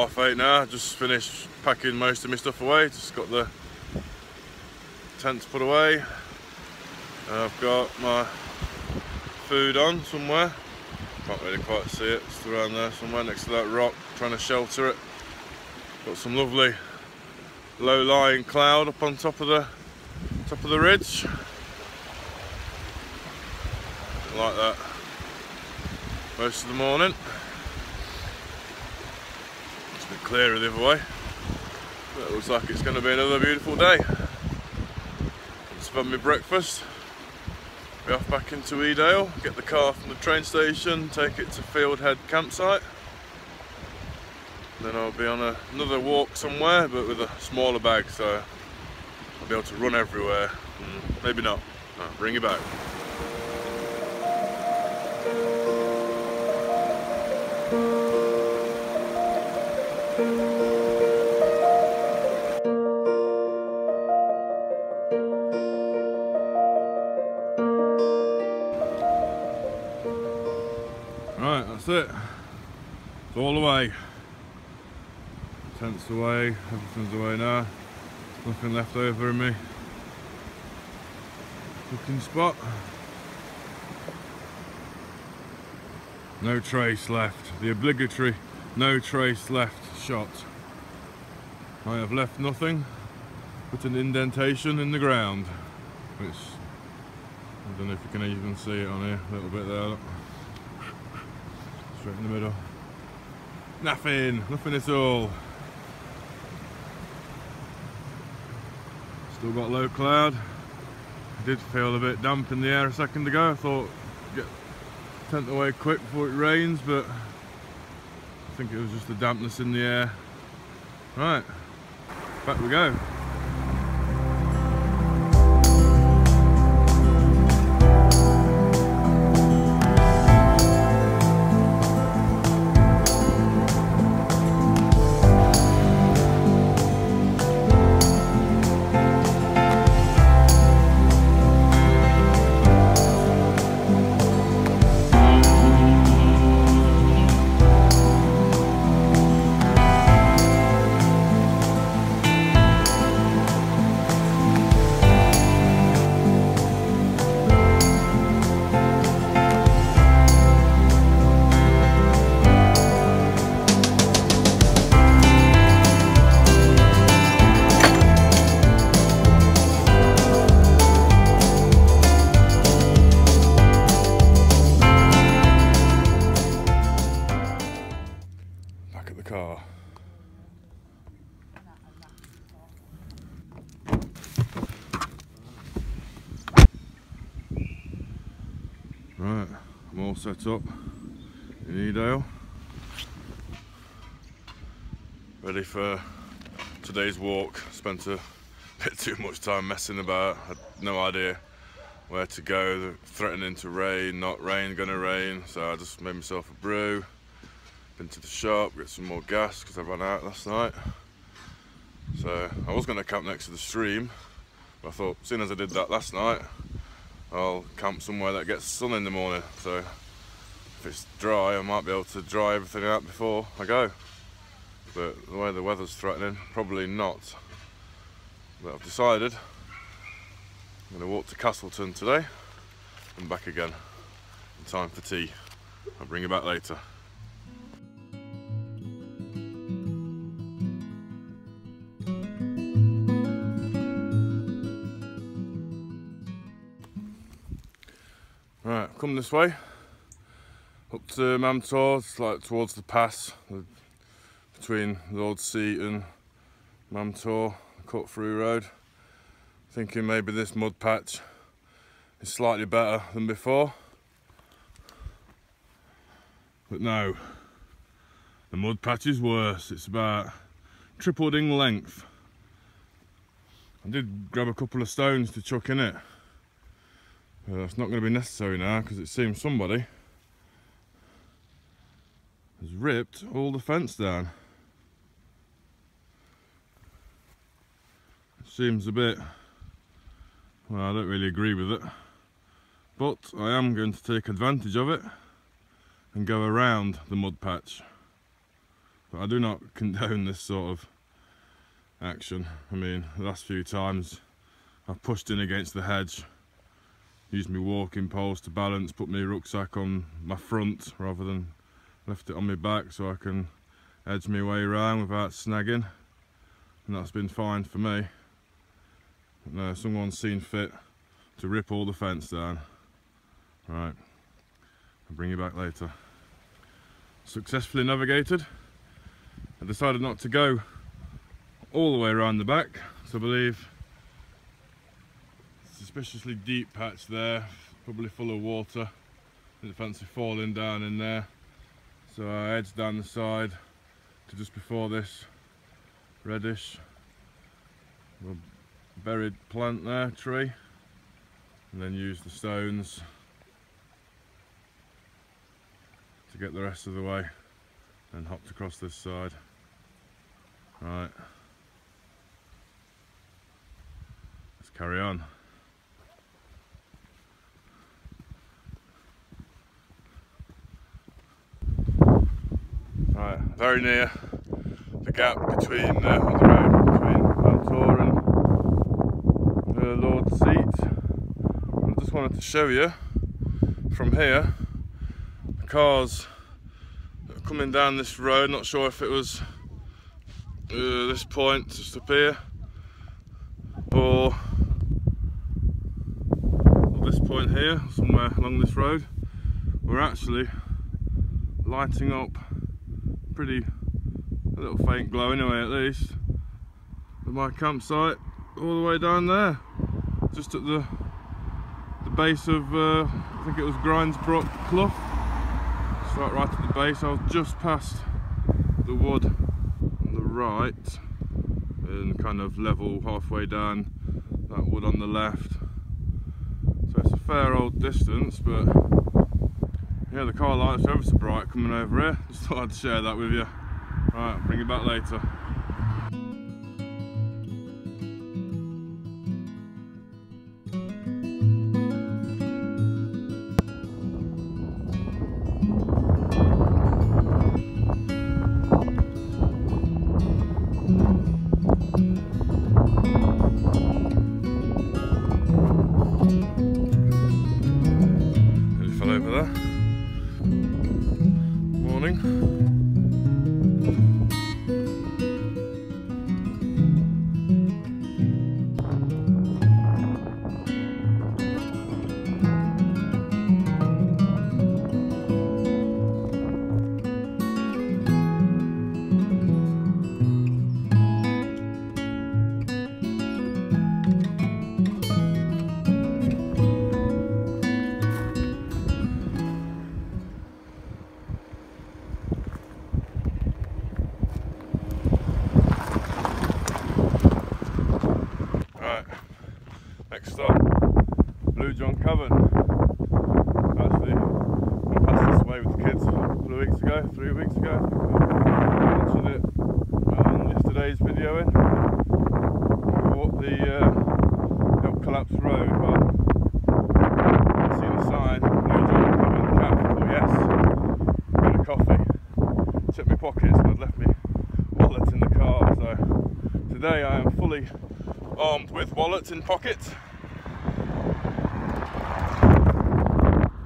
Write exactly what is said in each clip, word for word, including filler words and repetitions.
half eight now. Just finished packing most of my stuff away. Just got the tents put away. I've got my food on somewhere. Can't really quite see it. It's around there somewhere next to that rock, trying to shelter it. Got some lovely low-lying cloud up on top of the top of the ridge. Been like that most of the morning. It's been clearer the other way. But it looks like it's going to be another beautiful day. Just had my breakfast. Be off back into Edale. Get the car from the train station. Take it to Fieldhead campsite. Then I'll be on a, another walk somewhere, but with a smaller bag, so I'll be able to run everywhere. Mm, maybe not. No, bring it back. Right, that's it. It's all the way. Tents away, everything's away now. Nothing left over in me cooking spot. No trace left. The obligatory no trace left shot. I have left nothing but an indentation in the ground, which I don't know if you can even see it on here, a little bit there. Look. Straight in the middle. Nothing, nothing at all. Still got low cloud. I did feel a bit damp in the air a second ago. I thought get tent away quick before it rains, but I think it was just the dampness in the air. Right, back we go. Right, I'm all set up in Edale, ready for today's walk. Spent a bit too much time messing about, had no idea where to go, threatening to rain, not rain, gonna rain, so I just made myself a brew, been to the shop, got some more gas because I ran out last night. So I was going to camp next to the stream, but I thought, seeing as I did that last night, I'll camp somewhere that gets sun in the morning, so if it's dry I might be able to dry everything out before I go. But the way the weather's threatening, probably not. But I've decided I'm going to walk to Castleton today and back again in time for tea. I'll bring you back later. Right, come this way, up to Mam Tor, like towards the pass, between Lord Seat and Mam Tor, cut through road. Thinking maybe this mud patch is slightly better than before. But no, the mud patch is worse. It's about tripled in length. I did grab a couple of stones to chuck in it. Uh, it's not going to be necessary now because it seems somebody has ripped all the fence down. It seems a bit, well, I don't really agree with it, but I am going to take advantage of it and go around the mud patch. But I do not condone this sort of action. I mean, the last few times I've pushed in against the hedge, used my walking poles to balance, put my rucksack on my front rather than left it on my back so I can edge my way around without snagging, and that's been fine for me. But no, someone's seen fit to rip all the fence down. Right, I'll bring you back later. Successfully navigated. I decided not to go all the way around the back, so I believe suspiciously deep patch there, probably full of water. Didn't fancy falling down in there, so I edged down the side to just before this reddish buried plant there, tree, and then used the stones to get the rest of the way, and hopped across this side. Right, let's carry on. Right, very near the gap between uh, on the road between Mam Tor and uh, Lord Seat. I just wanted to show you from here the cars that are coming down this road. Not sure if it was Uh, this point just up here, or this point here, somewhere along this road, we're actually lighting up pretty, a little faint glow anyway at least, with my campsite all the way down there, just at the the base of, uh, I think it was Grindsbrook Clough, just right, right at the base. I was just past the wood right and kind of level halfway down that wood on the left, so it's a fair old distance, but yeah, the car lights are ever so bright coming over here. Just thought I'd share that with you. Right, I'll bring you back later. Next stop, Blue John Cavern. Actually, I passed this way with the kids a couple of weeks ago, three weeks ago. I mentioned it on yesterday's video. In we walked the uh, up collapsed road, but I seen the sign Blue John Cavern Cafe. I thought, yes, I'm going to coffee. Checked my pockets and I'd left my wallet in the car. So today I am fully armed with wallets in pockets.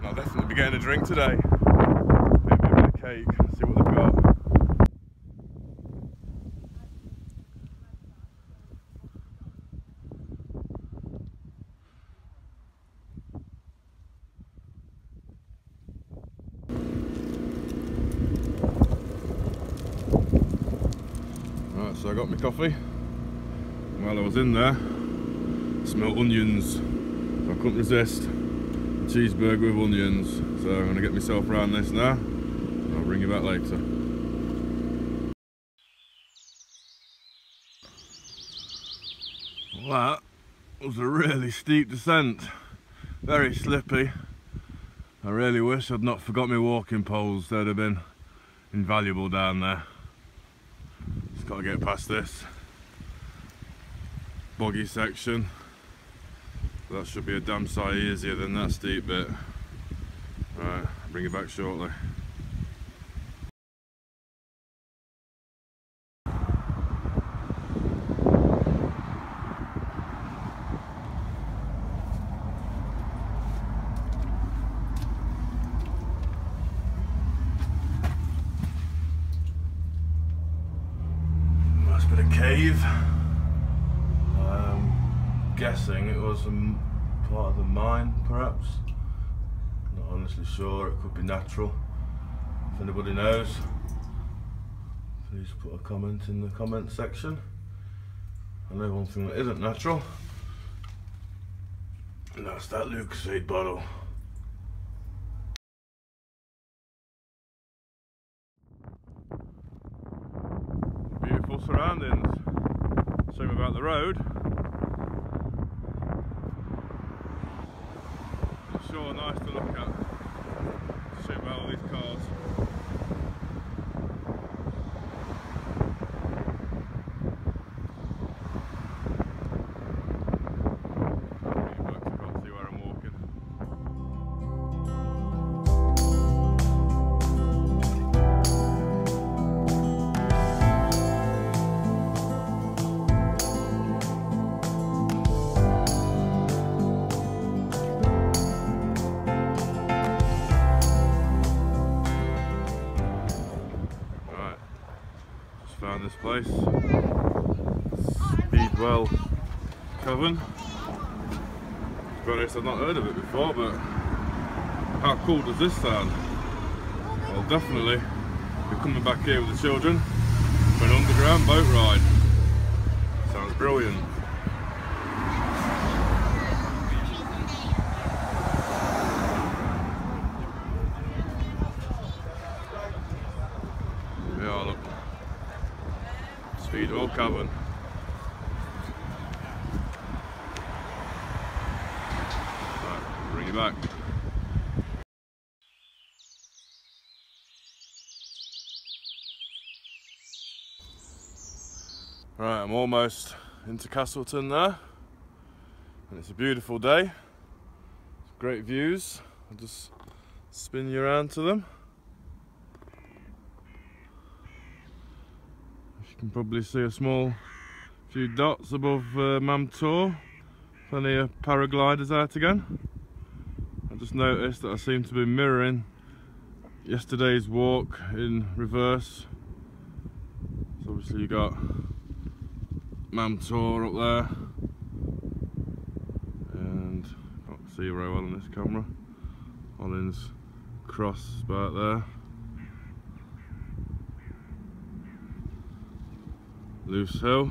I'll definitely be getting a drink today. Maybe a bit of cake, see what they've got. Right, so I got my coffee. While I was in there, I smelled onions, so I couldn't resist. A cheeseburger with onions, so I'm going to get myself around this now, and I'll bring you back later. Well, that was a really steep descent, very slippy. I really wish I'd not forgot my walking poles, they'd have been invaluable down there. Just got to get past this boggy section. That should be a damn sight easier than that steep bit. Alright, I'll bring it back shortly. cave. Um, guessing it was a part of the mine, perhaps. Not honestly sure, it could be natural. If anybody knows, please put a comment in the comment section. I know one thing that isn't natural, and that's that Lucasade bottle. Beautiful surroundings. Same about the road. It's sure nice to look at. To see about all these cars. Place, Speedwell Cavern. To be honest, I've not heard of it before, but how cool does this sound? Well, definitely we're coming back here with the children for an underground boat ride. Sounds brilliant. Speedwell Cavern. Right, bring it back. Right, I'm almost into Castleton there, and it's a beautiful day. Great views. I'll just spin you around to them. You can probably see a small few dots above uh, Mam Tor. Plenty of paragliders out again. I just noticed that I seem to be mirroring yesterday's walk in reverse. So obviously you got Mam Tor up there, and I can't see very well on this camera. Hollins Cross back there. Loose Hill,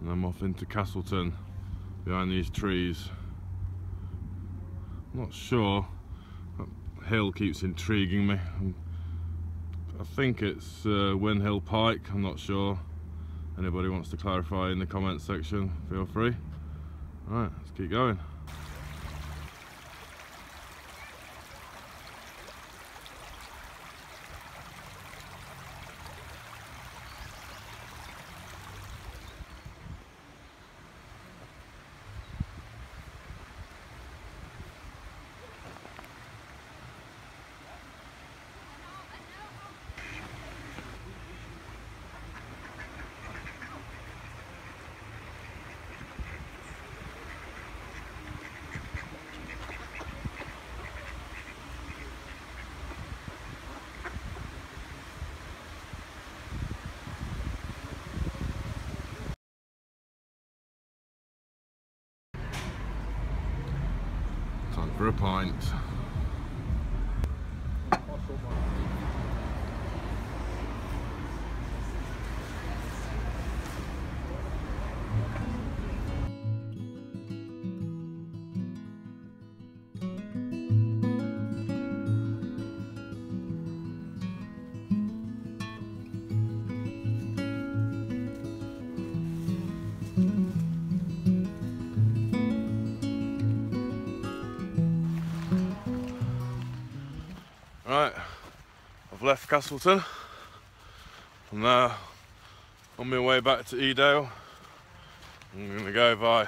and I'm off into Castleton behind these trees. I'm not sure, that hill keeps intriguing me. I think it's uh, Win Hill Pike, I'm not sure. Anybody wants to clarify in the comments section, feel free. Alright, let's keep going. For a pint. Right, I've left Castleton. I'm now on my way back to Edale. I'm going to go by,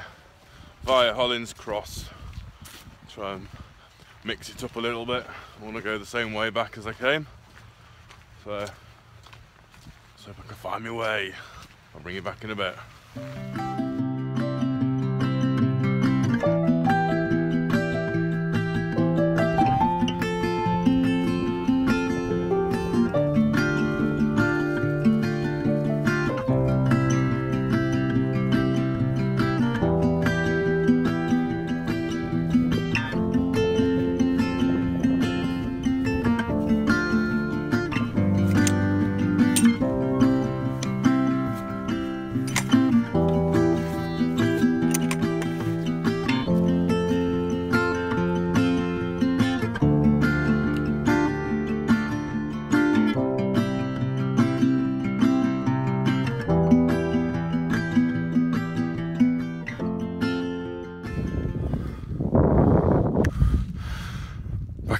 via Hollins Cross. Try and mix it up a little bit. I want to go the same way back as I came. So, let's hope I can find my way. I'll bring you back in a bit.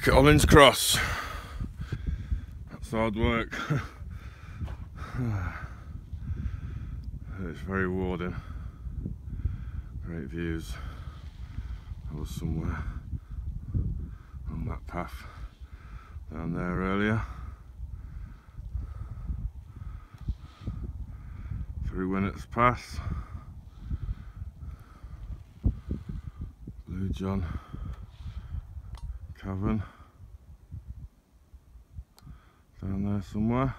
back at Hollins Cross. That's hard work. It's very rewarding. Great views. I was somewhere on that path down there earlier. Through Winnats Pass. Blue John Cavern. Down there somewhere.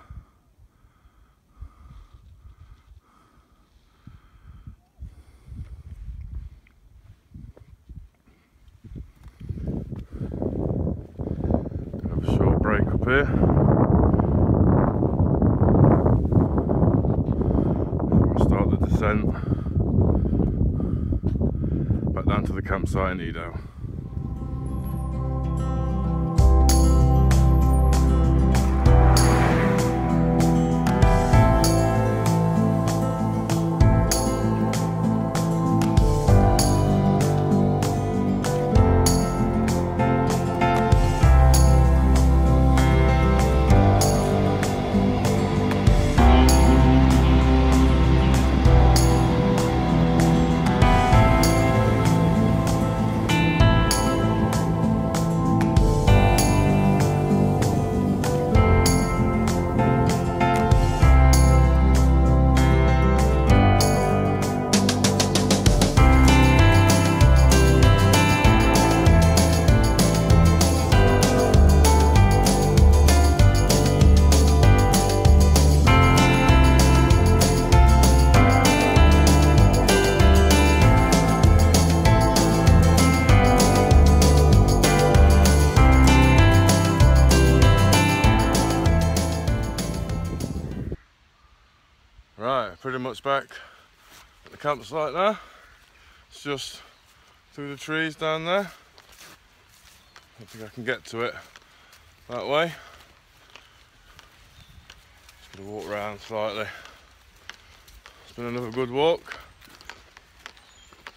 Have a short break up here. Back down to the campsite in Edale. Back at the campsite there. It's just through the trees down there. I don't think I can get to it that way. Just gonna walk around slightly. It's been another good walk.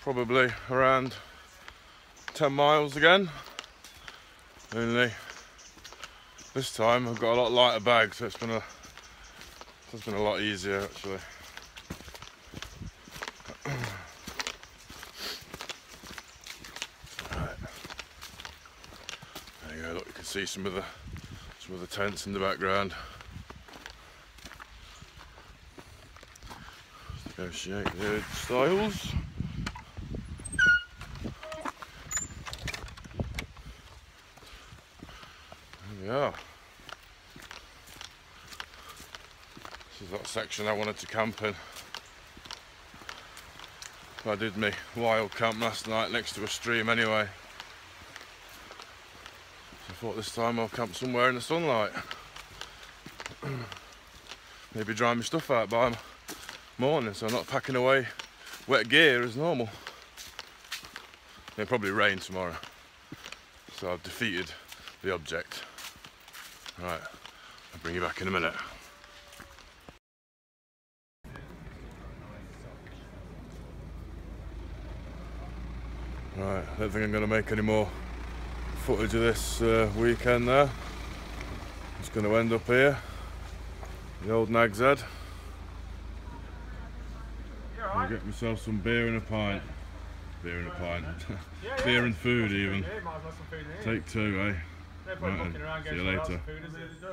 Probably around ten miles again. Only this time I've got a lot lighter bag, so it's been a it's been a lot easier actually. See some of the some of the tents in the background. Negotiate the styles. There we are. This is that section I wanted to camp in. I did my wild camp last night next to a stream anyway. I thought this time I'll camp somewhere in the sunlight. Maybe dry my stuff out by morning so I'm not packing away wet gear as normal. It'll probably rain tomorrow. So I've defeated the object. Right, I'll bring you back in a minute. Right, I don't think I'm going to make any more footage of this uh, weekend there. It's going to end up here, the old Nag's Head. I'll get myself some beer and a pint. Beer and a pint. Beer and food even. Take two, eh? They're probably looking around getting some lots of food, isn't it?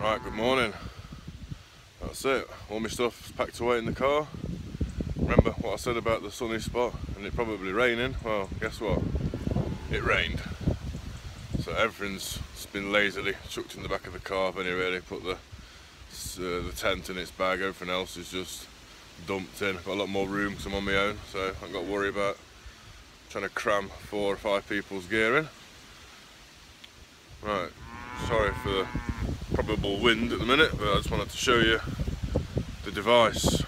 Right, good morning. That's it. All my stuff's packed away in the car. Remember what I said about the sunny spot and it probably raining? Well, guess what? It rained. So everything's been lazily chucked in the back of the car. I've only really put the, uh, the tent in its bag. Everything else is just dumped in. I've got a lot more room because I'm on my own, so I haven't got to worry about trying to cram four or five people's gear in. Right, sorry for the probable wind at the minute, but I just wanted to show you the device,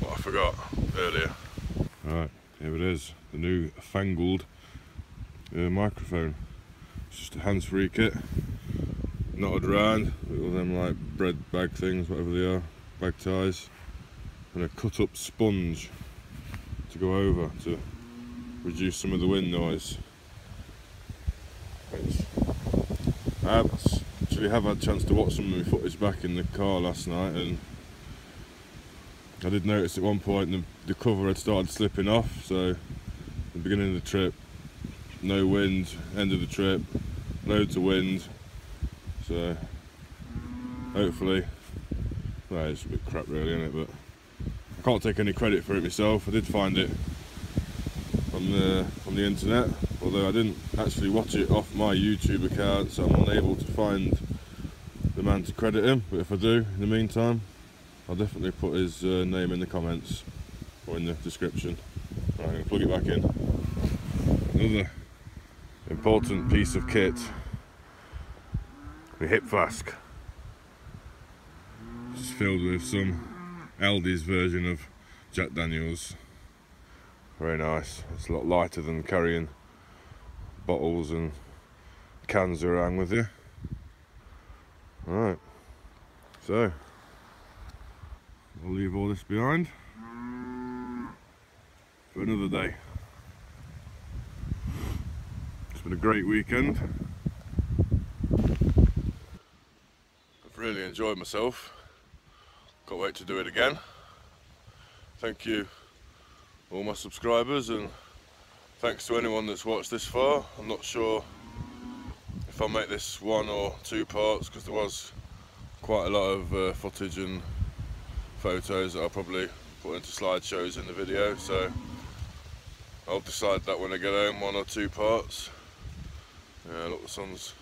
what I forgot earlier. Alright, here it is, the new fangled uh, microphone. It's just a hands-free kit. knotted round with all them like bread bag things, whatever they are, bag ties, and a cut up sponge to go over to reduce some of the wind noise. I actually have had a chance to watch some of my footage back in the car last night, and I did notice at one point the, the cover had started slipping off. So the beginning of the trip, no wind, end of the trip, loads of wind. So hopefully, well, it's a bit crap really, isn't it? But I can't take any credit for it myself. I did find it on the, on the internet, although I didn't actually watch it off my YouTube account, so I'm unable to find the man to credit him. But if I do, in the meantime, I'll definitely put his uh, name in the comments or in the description. Right, I'm going to plug it back in. Another important piece of kit, the hip flask. It's filled with some Aldi's version of Jack Daniels. Very nice. It's a lot lighter than carrying bottles and cans around with you. Alright, so I'll leave all this behind for another day. It's been a great weekend. I've really enjoyed myself. Can't wait to do it again. Thank you all my subscribers, and thanks to anyone that's watched this far. I'm not sure if I'll make this one or two parts, because there was quite a lot of uh, footage and photos that I'll probably put into slideshows in the video, so I'll decide that when I get home, one or two parts. Yeah, look, the sun's,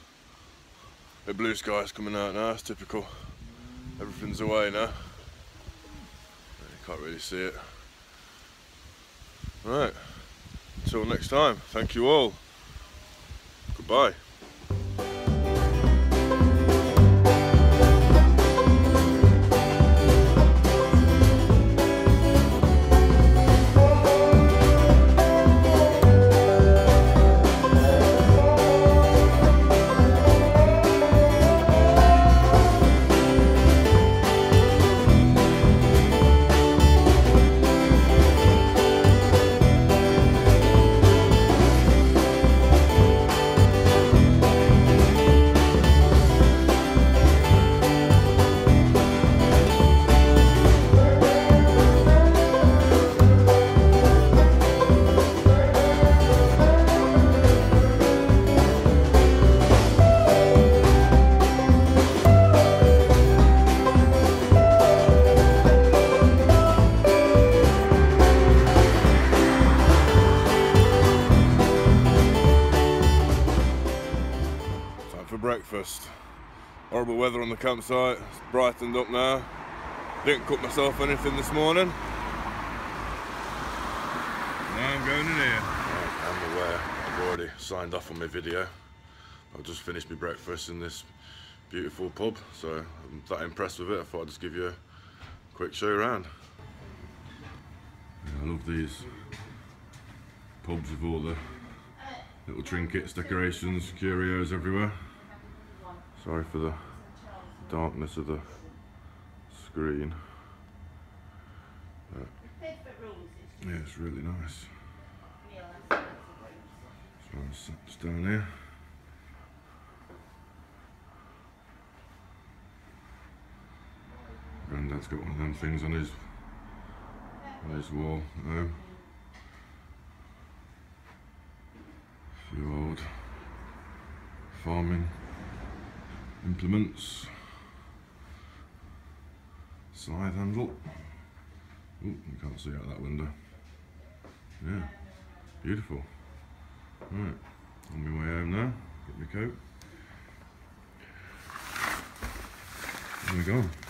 the blue sky's coming out now, it's typical. Everything's away now. You can't really see it. Right, until next time, thank you all. Goodbye. Horrible weather on the campsite, it's brightened up now. Didn't cook myself anything this morning. Now I'm going in here. I'm aware I've already signed off on my video. I've just finished my breakfast in this beautiful pub, so I'm that impressed with it, I thought I'd just give you a quick show around. Yeah, I love these pubs with all the little trinkets, decorations, curios everywhere. Sorry for the darkness of the screen. But yeah, it's really nice. So I'm sat down here. Granddad's got one of them things on his on his wall at home. A few old farming implements, scythe handle. Oh, you can't see out that window. Yeah, beautiful. Right, on my way home now, get my coat. There we go.